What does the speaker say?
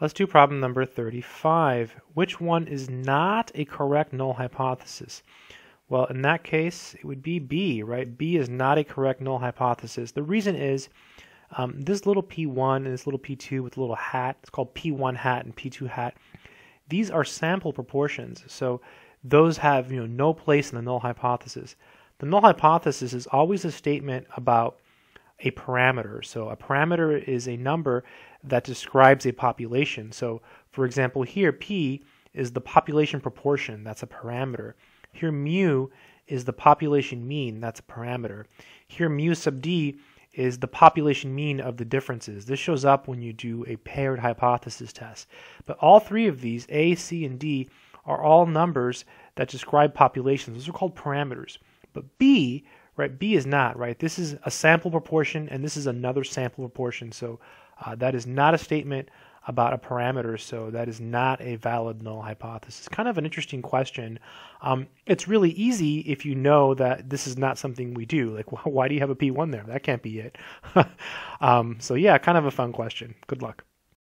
Let's do problem number 35. Which one is not a correct null hypothesis? Well, in that case, it would be B, right? B is not a correct null hypothesis. The reason is this little P1 and this little P2 with a little hat, it's called P1 hat and P2 hat. These are sample proportions, so those have no place in the null hypothesis. The null hypothesis is always a statement about a parameter. So a parameter is a number that describes a population. So for example here, P is the population proportion, that's a parameter. Here mu is the population mean, that's a parameter. Here mu sub d is the population mean of the differences. This shows up when you do a paired hypothesis test. But all three of these, A, C, and D, are all numbers that describe populations. Those are called parameters. But B, right, B is not, right? This is a sample proportion and this is another sample proportion. So that is not a statement about a parameter, so that is not a valid null hypothesis. Kind of an interesting question. It's really easy if you know that this is not something we do. Like, why do you have a P1 there? That can't be it. So yeah, kind of a fun question. Good luck.